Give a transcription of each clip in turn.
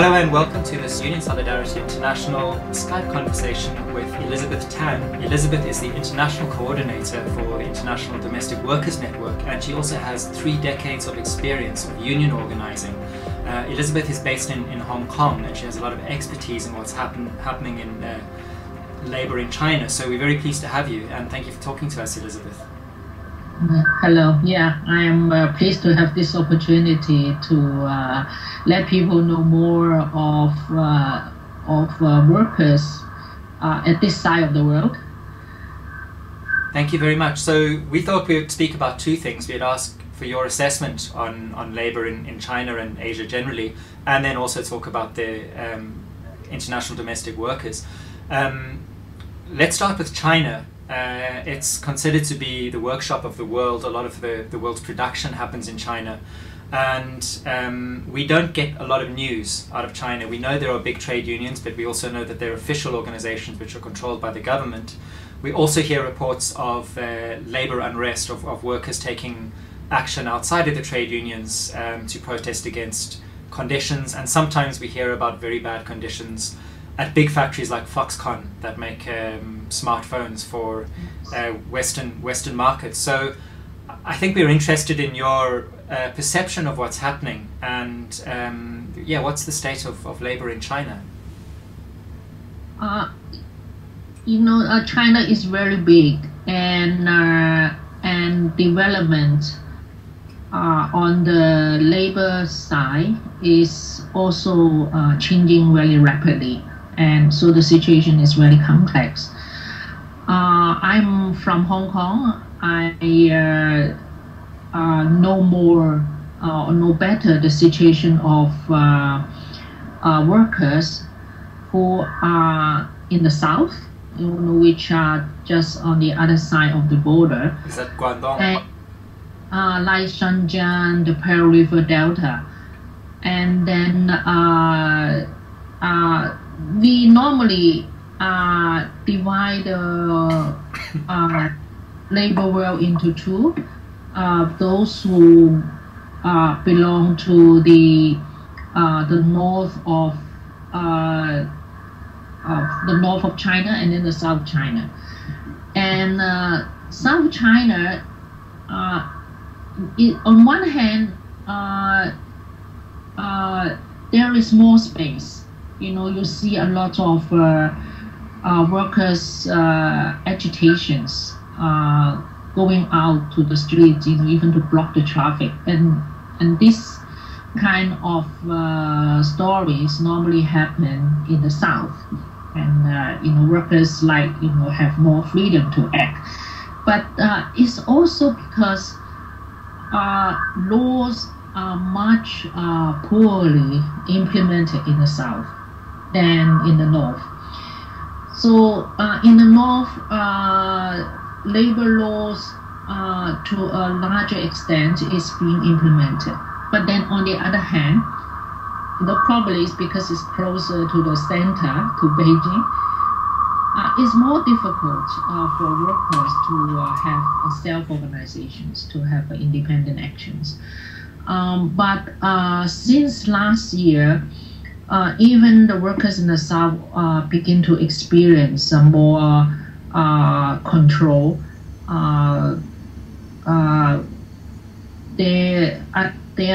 Hello and welcome to this Union Solidarity International Skype conversation with Elizabeth Tang. Elizabeth is the International Coordinator for the International Domestic Workers Network, and she also has 3 decades of experience of union organizing. Elizabeth is based in Hong Kong, and she has a lot of expertise in what's happening in labor in China. So we're very pleased to have you, and thank you for talking to us, Elizabeth. Hello. Yeah, I am pleased to have this opportunity to let people know more of workers at this side of the world. Thank you very much. So we thought we would speak about 2 things. We'd ask for your assessment on labor in China and Asia generally, and then also talk about the international domestic workers. Let's start with China. It's considered to be the workshop of the world. A lot of the world's production happens in China, and we don't get a lot of news out of China. We know there are big trade unions, but we also know that there are official organizations which are controlled by the government. We also hear reports of labor unrest, of workers taking action outside of the trade unions to protest against conditions, and sometimes we hear about very bad conditions at big factories like Foxconn that make smartphones for Western markets. So I think we're interested in your perception of what's happening, and yeah, what's the state of labor in China? China is very big, and development on the labor side is also changing very rapidly. And so the situation is very complex. I'm from Hong Kong. I know more or know better the situation of workers who are in the south, which are just on the other side of the border. Is that Guangdong? And, like Shenzhen, the Pearl River Delta. And then we normally divide the labor world into 2. Those who belong to the north of China, and then the South China. And South China, on one hand, there is more space. You see a lot of workers' agitations going out to the streets, even to block the traffic. And this kind of stories normally happen in the south, and workers have more freedom to act. But it's also because laws are much poorly implemented in the south than in the north. So in the north, labor laws to a larger extent is being implemented. But then on the other hand, the problem is because it's closer to the center, to Beijing, it's more difficult for workers to have self-organizations, to have independent actions. But since last year, even the workers in the south begin to experience some more control. There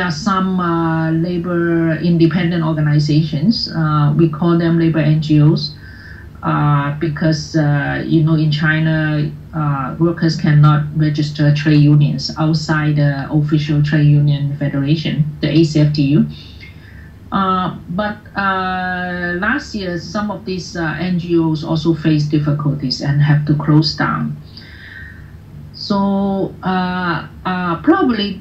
are some labor independent organizations. We call them labor NGOs because in China, workers cannot register trade unions outside the official trade union federation, the ACFTU. But last year, some of these NGOs also faced difficulties and have to close down. So probably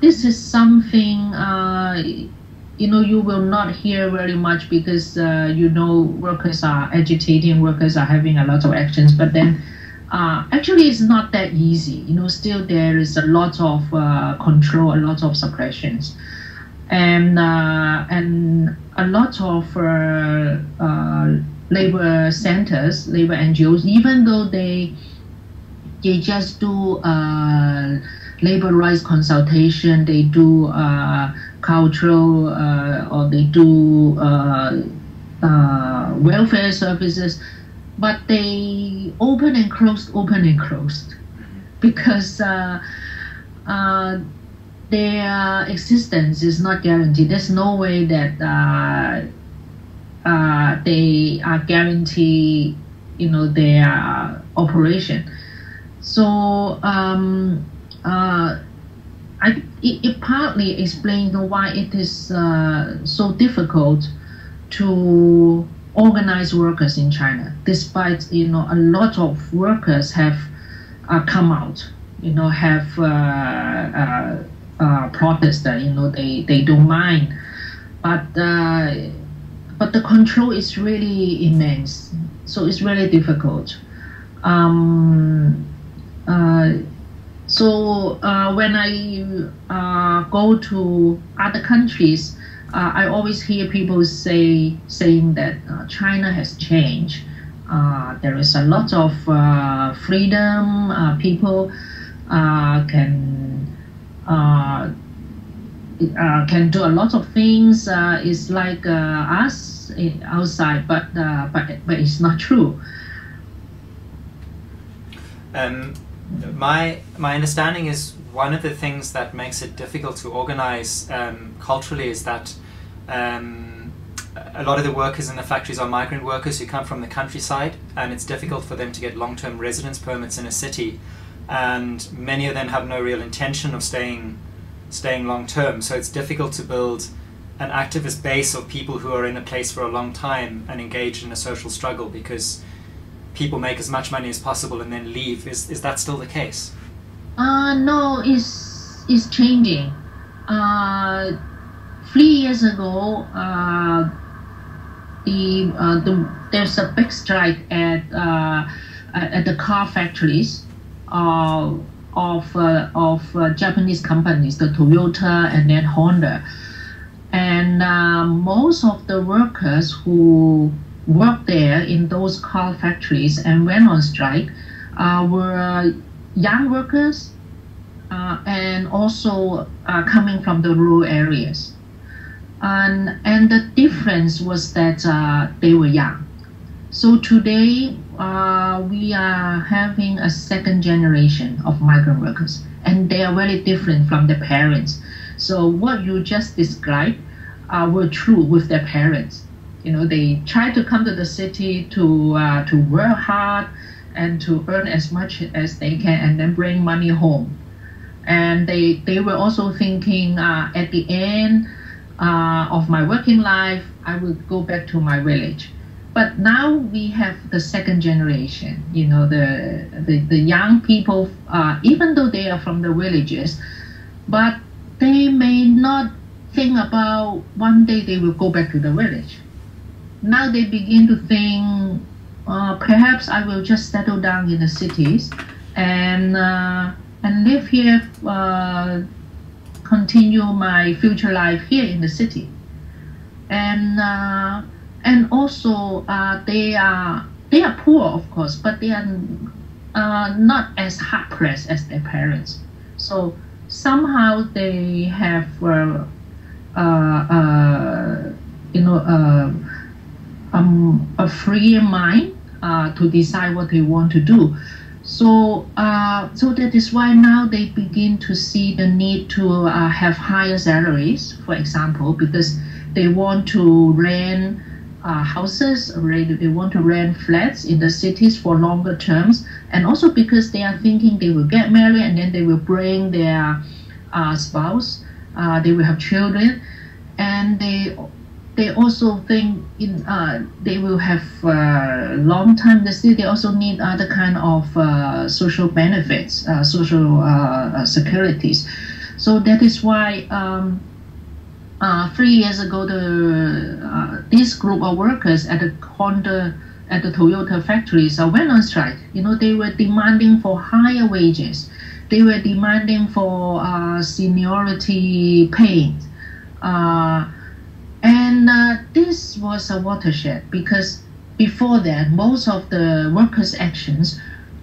this is something you will not hear very much because workers are agitating, workers are having a lot of actions. But then actually, it's not that easy. Still there is a lot of control, a lot of suppressions. And a lot of labor centers, labor NGOs, even though they just do labor rights consultation, they do cultural or they do welfare services, but they open and closed, because their existence is not guaranteed. There's no way that they are guaranteed, you know, their operation. So it partly explains why it is so difficult to organize workers in China, despite, you know, a lot of workers have come out, you know, have protested, you know, they don't mind, but the control is really immense, so it's really difficult. When I go to other countries, I always hear people saying that China has changed. There is a lot of freedom. People can do a lot of things. It's like us outside, but it's not true. My understanding is one of the things that makes it difficult to organize culturally is that a lot of the workers in the factories are migrant workers who come from the countryside, and it's difficult for them to get long-term residence permits in a city, and many of them have no real intention of staying long-term, so it's difficult to build an activist base of people who are in a place for a long time and engaged in a social struggle, because people make as much money as possible and then leave. Is that still the case? No, it's changing. 3 years ago, there's a big strike at the car factories of Japanese companies, the Toyota and then Honda, and most of the workers who worked there in those car factories and went on strike were young workers and also coming from the rural areas. And the difference was that they were young. So today we are having a second generation of migrant workers, and they are very different from their parents. So what you just described were true with their parents. You know, they try to come to the city to work hard and to earn as much as they can and then bring money home. And they were also thinking at the end of my working life, I would go back to my village. But now we have the second generation, you know, the young people, even though they are from the villages, but they may not think about one day they will go back to the village. Now they begin to think, perhaps I will just settle down in the cities and live here, continue my future life here in the city. And also they are poor, of course, but they are not as hard pressed as their parents. So somehow they have a free mind to decide what they want to do. So that is why now they begin to see the need to have higher salaries, for example, because they want to rent houses, they want to rent flats in the cities for longer terms, and also because they are thinking they will get married and then they will bring their spouse, they will have children, and they also think they will have long time in the city. They also need other kind of social benefits, social securities. So that is why 3 years ago, this group of workers at the Honda, at the Toyota factories went on strike. You know, they were demanding for higher wages. They were demanding for seniority pay. And this was a watershed, because before that, most of the workers' actions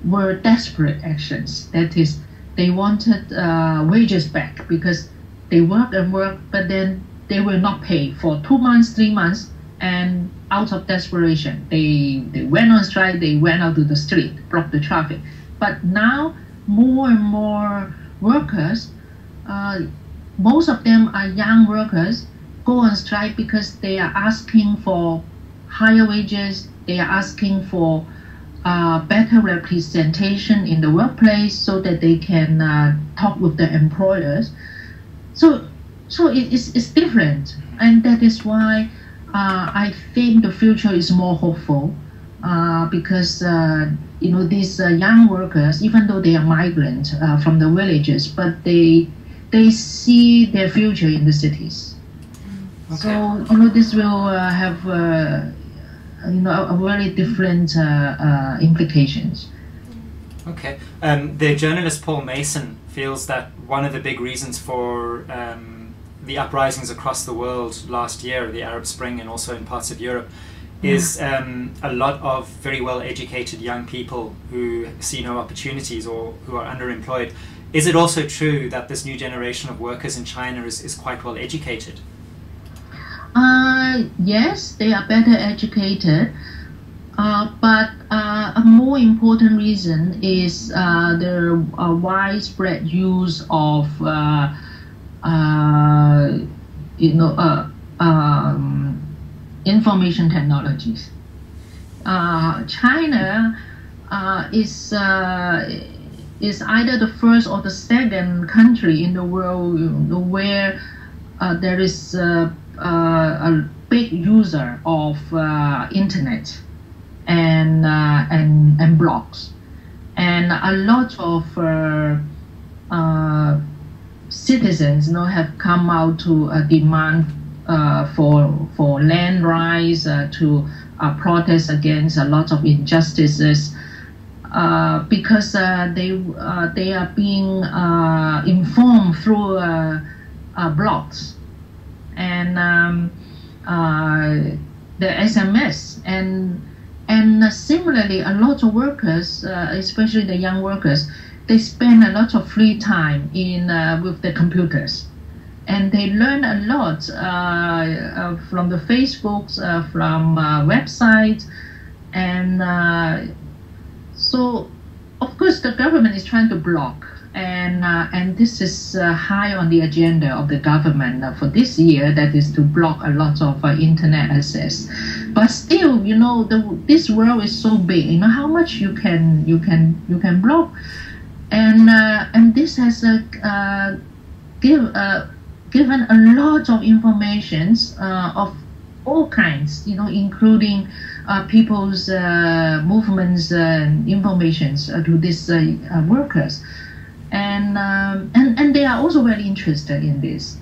were desperate actions. That is, they wanted wages back because they work and work, but then they were not paid for 2 months, 3 months, and out of desperation, they went on strike, they went out to the street, blocked the traffic. But now, more and more workers, most of them are young workers, go on strike because they are asking for higher wages, they are asking for better representation in the workplace so that they can talk with the employers. So it's different, and that is why I think the future is more hopeful because you know, these young workers, even though they are migrants from the villages, but they see their future in the cities. Okay. So you know, this will have you know, a very different implications. Okay, the journalist Paul Mason feels that one of the big reasons for the uprisings across the world last year, the Arab Spring and also in parts of Europe, is a lot of very well-educated young people who see no opportunities or who are underemployed. Is it also true that this new generation of workers in China is quite well-educated? Yes, they are better educated. But a more important reason is the widespread use of you know, information technologies. China is either the first or the second country in the world where there is a big user of internet. And blogs, and a lot of citizens, you know, have come out to demand for land rights, to protest against a lot of injustices, because they are being informed through blogs and the SMS and. And similarly, a lot of workers, especially the young workers, they spend a lot of free time in with the computers, and they learn a lot from the Facebooks, from websites, and so of course the government is trying to block, and this is high on the agenda of the government for this year. That is to block a lot of internet access. But still, you know, this world is so big. You know how much you can block, and this has given a lot of informations of all kinds. You know, including people's movements and informations to these workers, and they are also very interested in this.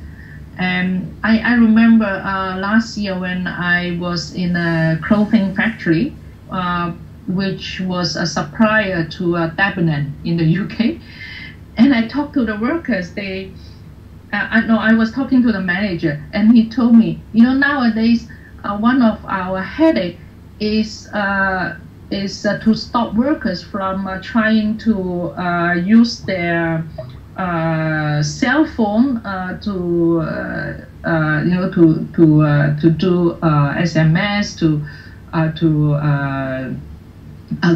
And I remember last year when I was in a clothing factory, which was a supplier to Debenham in the UK, and I talked to the workers. I was talking to the manager, and he told me, you know, nowadays one of our headache is to stop workers from trying to use their cell phone you know, to do SMS, to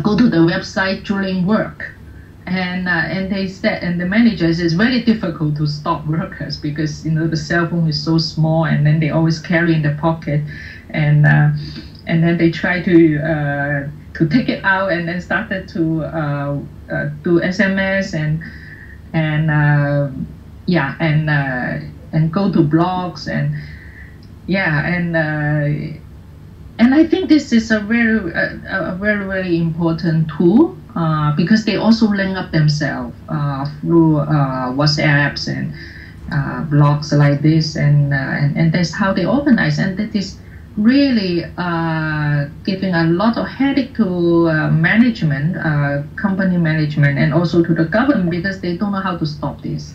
go to the website during work, and they said, and the manager says, it's very difficult to stop workers because, you know, the cell phone is so small, and then they always carry in their pocket, and then they try to take it out, and then started to do SMS and go to blogs, and yeah, and I think this is a very, very important tool because they also link up themselves through WhatsApps and blogs like this, and that's how they organize, and that is really giving a lot of headache to management, company management, and also to the government because they don't know how to stop this.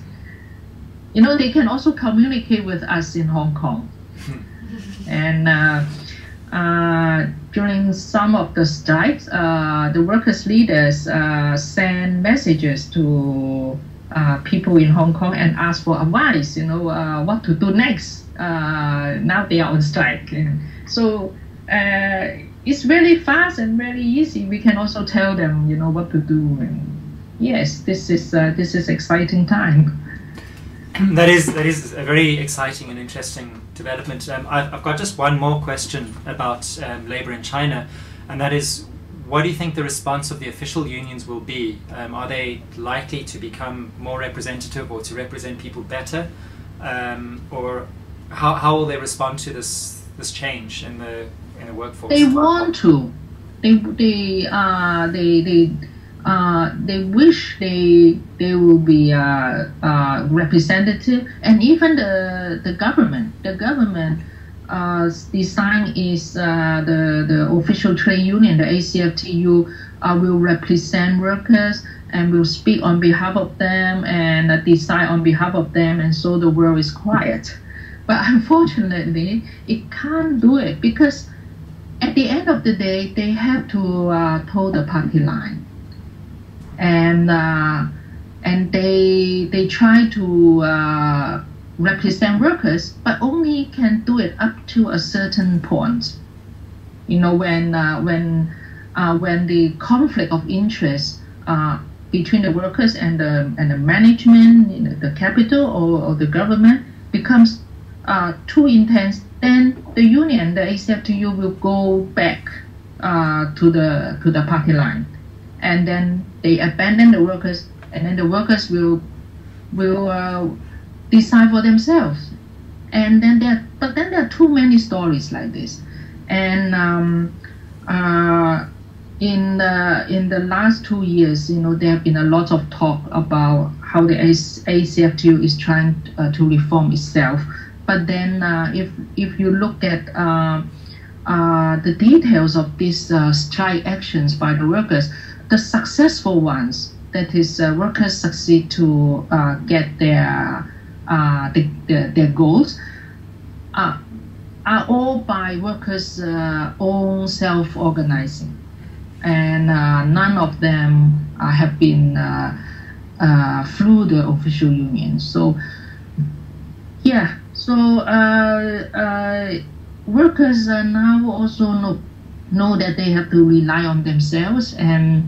You know, they can also communicate with us in Hong Kong. And during some of the strikes, the workers' leaders send messages to people in Hong Kong and ask for advice, you know, what to do next. Now they are on strike. So it's really fast and really easy. We can also tell them, you know, what to do. And yes, this is exciting time. That is a very exciting and interesting development. I've got just one more question about labor in China, and that is, what do you think the response of the official unions will be? Are they likely to become more representative or to represent people better, or how will they respond to this change in the workforce? They want to. They wish they will be representative, and even the government design is the official trade union, the ACFTU, will represent workers and will speak on behalf of them and decide on behalf of them, and so the world is quiet. But unfortunately, it can't do it, because at the end of the day, they have to toe the party line. And they try to represent workers, but only can do it up to a certain point. You know, when the conflict of interest between the workers and the management, you know, the capital or the government becomes too intense, then the union, the ACFTU, will go back to the party line, and then they abandon the workers, and then the workers will decide for themselves. And then there are too many stories like this. And in the last 2 years, you know, there have been a lot of talk about how the ACFTU is trying to reform itself. But then if you look at the details of these strike actions by the workers, the successful ones, that is, workers succeed to get their goals, are all by workers' own self-organizing, and none of them have been through the official union. So, yeah, so workers are now also know that they have to rely on themselves, and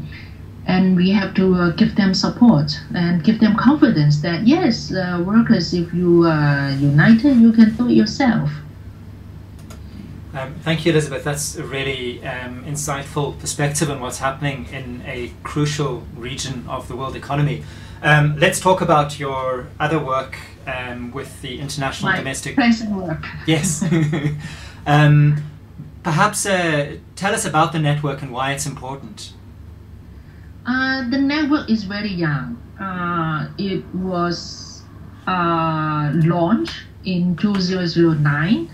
we have to give them support and give them confidence that, yes, workers, if you are united, you can do it yourself. Thank you, Elizabeth. That's a really insightful perspective on what's happening in a crucial region of the world economy. Let's talk about your other work with the International Domestic... My present work. Yes. Perhaps tell us about the network and why it's important. The network is very young. It was launched in 2009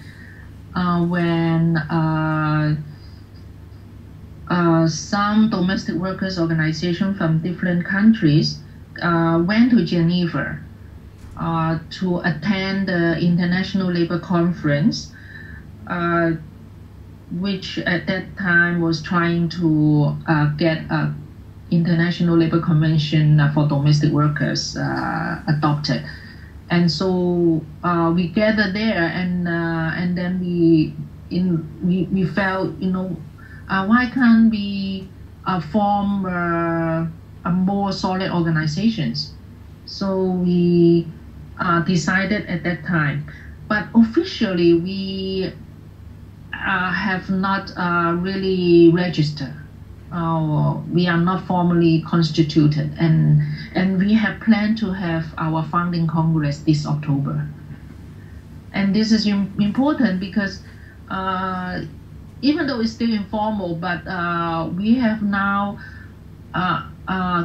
when some domestic workers' organizations from different countries went to Geneva to attend the International Labour Conference, which at that time was trying to get a International Labour Convention for domestic workers adopted. And so we gathered there, and then we felt, you know, why can't we form a more solid organizations? So we decided at that time, but officially we have not really registered. We are not formally constituted, and we have planned to have our founding congress this October. And this is important because even though it's still informal, but we have now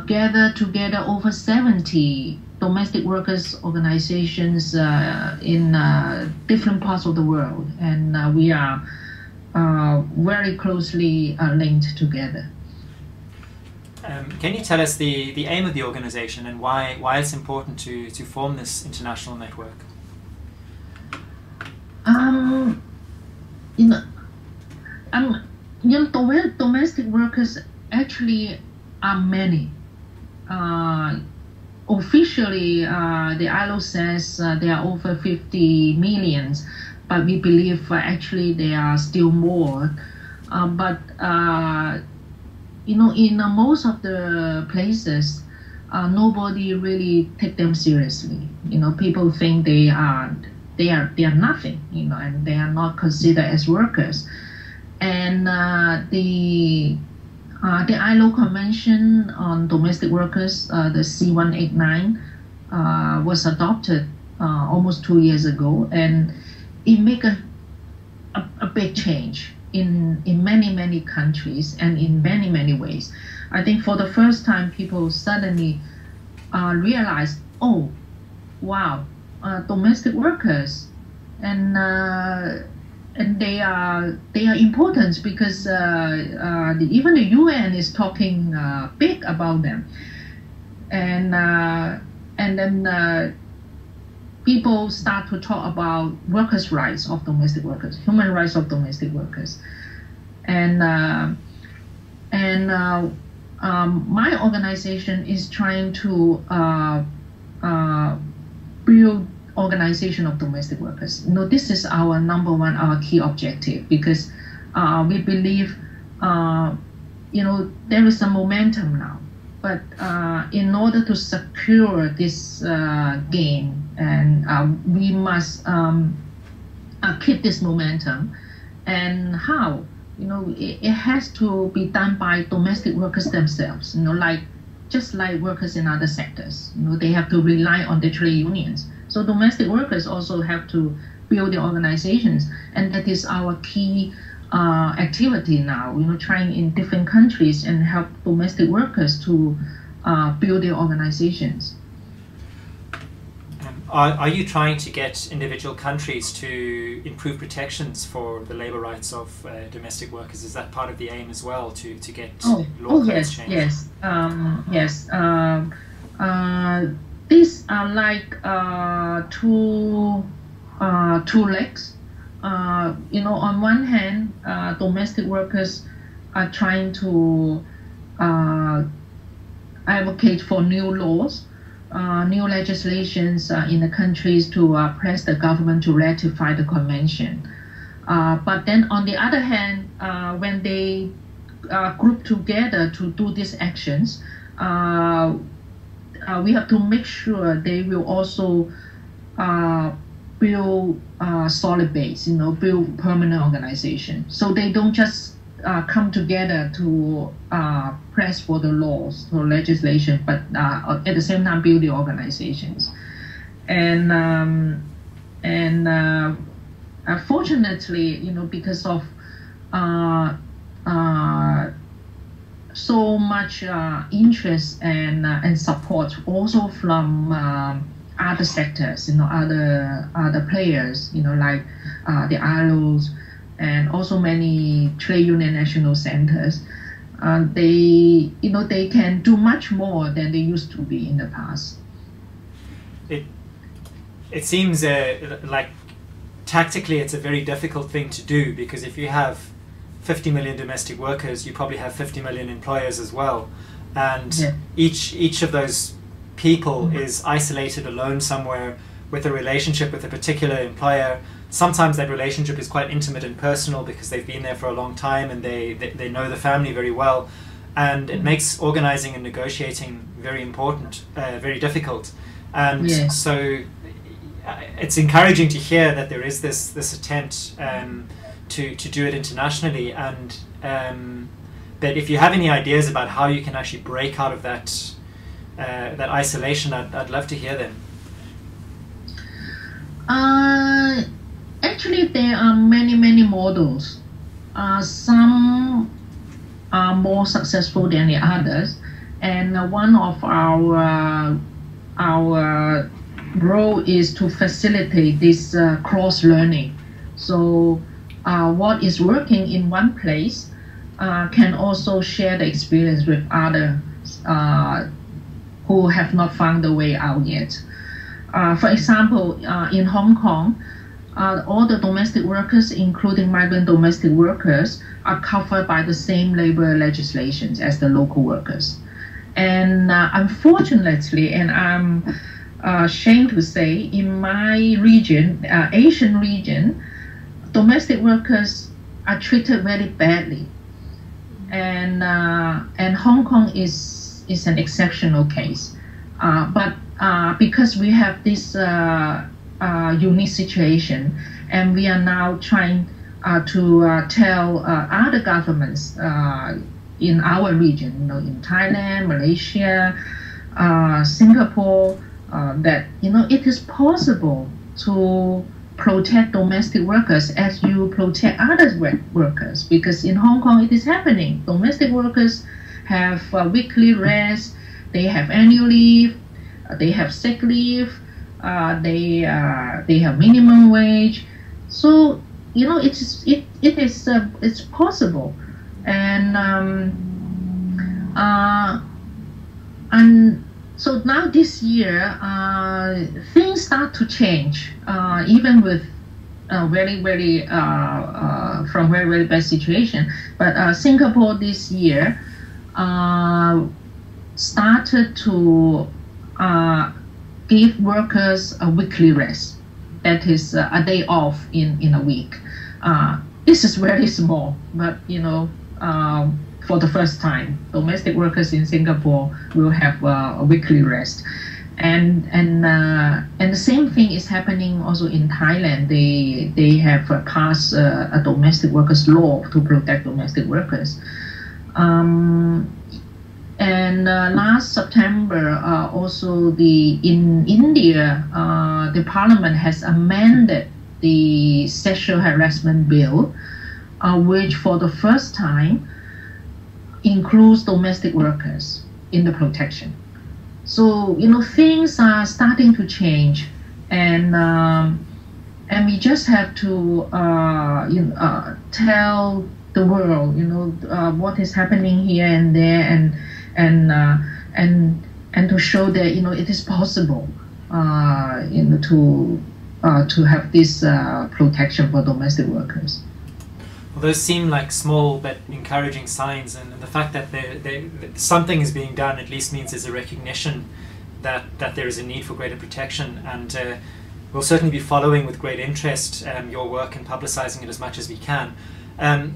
gathered together over 70 domestic workers organizations in different parts of the world, and we are very closely linked together. Can you tell us the aim of the organization and why it's important to form this international network? Domestic workers actually are many. officially, the ILO says there are over 50 million, but we believe actually there are still more. You know, in most of the places, nobody really take them seriously. You know, people think they are nothing. You know, and they are not considered as workers. And the ILO Convention on Domestic Workers, the C189, was adopted almost 2 years ago, and it made a big change in many countries and in many ways. I think for the first time, people suddenly realized, oh, wow, domestic workers, and they are important, because even the UN is talking big about them, and then people start to talk about workers' rights of domestic workers, human rights of domestic workers, and my organization is trying to build organization of domestic workers. You know, this is our number one, our key objective, because we believe, you know, there is a momentum now. But in order to secure this game, and we must keep this momentum. And how? You know, it has to be done by domestic workers themselves. You know, just like workers in other sectors. You know, they have to rely on the trade unions. So domestic workers also have to build the organizations, and that is our key activity now. You know, trying in different countries and help domestic workers to build their organizations. Are you trying to get individual countries to improve protections for the labor rights of domestic workers? Is that part of the aim as well, to get law codes changed? Yes, yes. These are like two legs. You know, on one hand, domestic workers are trying to advocate for new laws, new legislations in the countries to press the government to ratify the convention. But then on the other hand, when they group together to do these actions, we have to make sure they will also build solid base, you know, build permanent organization. So they don't just come together to press for the laws or legislation, but at the same time build the organizations. And fortunately, you know, because of so much interest and support also from other sectors, you know, other players, you know, like the ILOs and also many trade union national centers. They, you know, they can do much more than they used to be in the past. It seems like tactically it's a very difficult thing to do, because if you have 50 million domestic workers, you probably have 50 million employers as well, and yeah, each of those people is isolated alone somewhere with a relationship with a particular employer. Sometimes that relationship is quite intimate and personal because they've been there for a long time and they know the family very well, and it makes organizing and negotiating very important, very difficult. And so it's encouraging to hear that there is this attempt to do it internationally. And but if you have any ideas about how you can actually break out of that that isolation, I'd love to hear them. Actually, there are many models. Some are more successful than the others, and one of our role is to facilitate this cross learning. So what is working in one place can also share the experience with others who have not found the way out yet. For example, in Hong Kong, all the domestic workers, including migrant domestic workers, are covered by the same labor legislations as the local workers. And unfortunately, and I'm ashamed to say, in my region, Asian region, domestic workers are treated very badly. And Hong Kong is an exceptional case. But because we have this unique situation, and we are now trying to tell other governments in our region, you know, in Thailand, Malaysia, Singapore, that, you know, it is possible to protect domestic workers as you protect other workers, because in Hong Kong it is happening. Domestic workers have weekly rest, they have annual leave, they have sick leave, they have minimum wage. So, you know, it's possible. And so now this year, things start to change, even with very, very bad situation. But Singapore this year started to give workers a weekly rest, that is a day off in a week. This is very small, but, you know, for the first time, domestic workers in Singapore will have a weekly rest, and the same thing is happening also in Thailand. They have passed a domestic workers law to protect domestic workers. And last September, also in India, the Parliament has amended the sexual harassment bill, which for the first time includes domestic workers in the protection. So, you know, things are starting to change, and we just have to tell the world, you know, what is happening here and there, and to show that, you know, it is possible, you know, to have this protection for domestic workers. Well, those seem like small but encouraging signs, and the fact that something is being done at least means there's a recognition that there is a need for greater protection. And we'll certainly be following with great interest your work and publicising it as much as we can.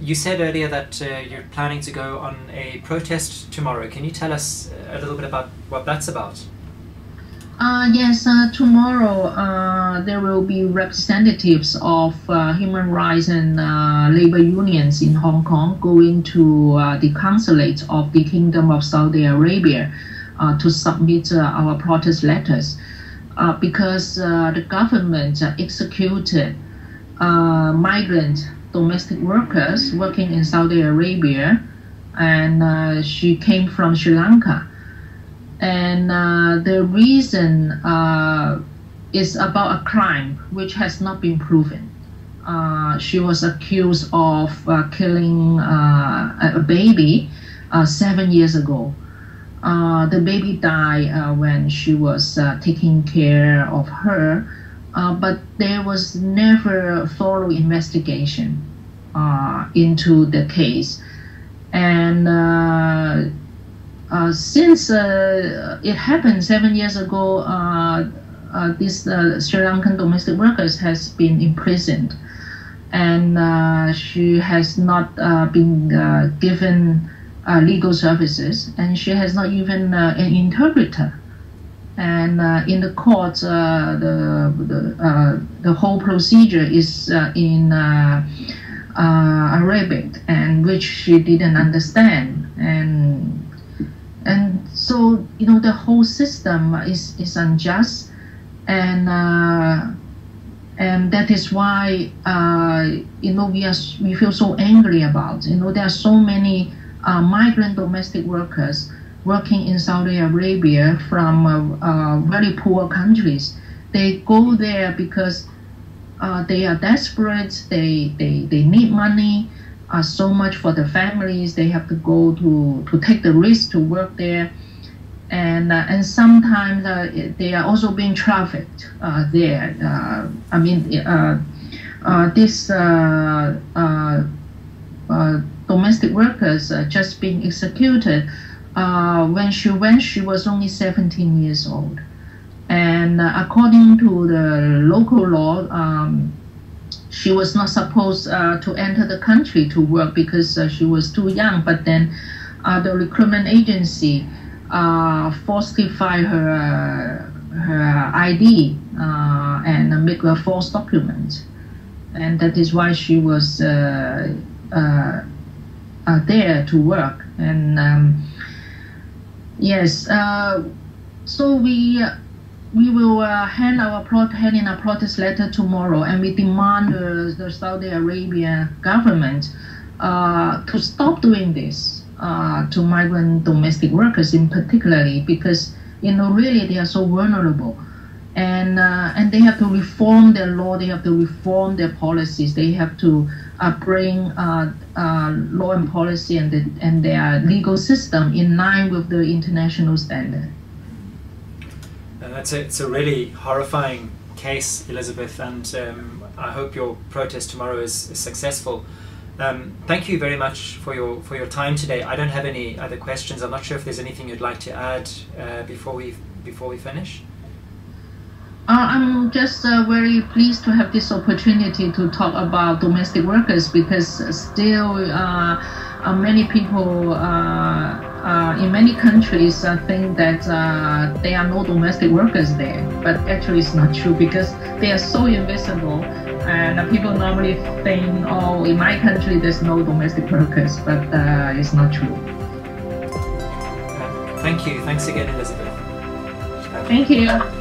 You said earlier that you're planning to go on a protest tomorrow. Can you tell us a little bit about what that's about? Yes, tomorrow there will be representatives of human rights and labor unions in Hong Kong going to the consulate of the Kingdom of Saudi Arabia to submit our protest letters, because the government executed migrant domestic workers working in Saudi Arabia, and she came from Sri Lanka. And the reason is about a crime which has not been proven. She was accused of killing a baby 7 years ago. The baby died when she was taking care of her, but there was never a thorough investigation into the case. And since it happened 7 years ago, these Sri Lankan domestic workers has been imprisoned, and she has not been given legal services, and she has not even an interpreter. And in the courts, the whole procedure is in Arabic, and which she didn't understand. And so, you know, the whole system is unjust, and that is why you know, we feel so angry about. You know, there are so many migrant domestic workers working in Saudi Arabia from very poor countries. They go there because they are desperate. They need money. So much for the families. They have to go to take the risk to work there, and sometimes they are also being trafficked there. I mean, these domestic workers just being executed when she was only 17 years old. And according to the local law, she was not supposed to enter the country to work because she was too young. But then the recruitment agency falsified her ID and make a false document. And that is why she was there to work. And yes, so we will hand in a protest letter tomorrow, and we demand the Saudi Arabia government to stop doing this to migrant domestic workers in particularly, because really they are so vulnerable, and they have to reform their law, they have to reform their policies, they have to bring law and policy and their legal system in line with the international standard. It's a really horrifying case, Elizabeth, and I hope your protest tomorrow is successful. Thank you very much for your time today. I don't have any other questions. I'm not sure if there's anything you'd like to add before we finish. I'm just very pleased to have this opportunity to talk about domestic workers, because still many people in many countries think that there are no domestic workers there, but actually it's not true, because they are so invisible. And people normally think, oh, in my country there's no domestic workers, but it's not true. Thank you. Thanks again, Elizabeth. Thank you.